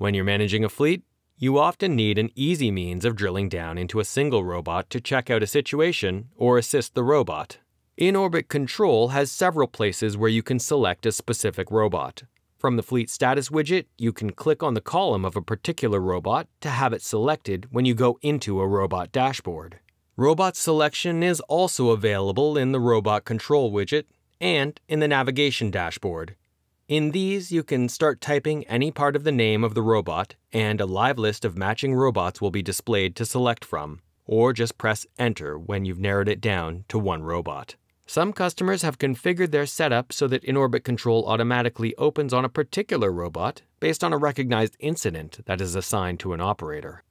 When you're managing a fleet, you often need an easy means of drilling down into a single robot to check out a situation or assist the robot. InOrbit Control has several places where you can select a specific robot. From the Fleet Status widget, you can click on the column of a particular robot to have it selected when you go into a robot dashboard. Robot selection is also available in the Robot Control widget and in the Navigation dashboard. In these, you can start typing any part of the name of the robot, and a live list of matching robots will be displayed to select from, or just press Enter when you've narrowed it down to one robot. Some customers have configured their setup so that InOrbit Control automatically opens on a particular robot based on a recognized incident that is assigned to an operator.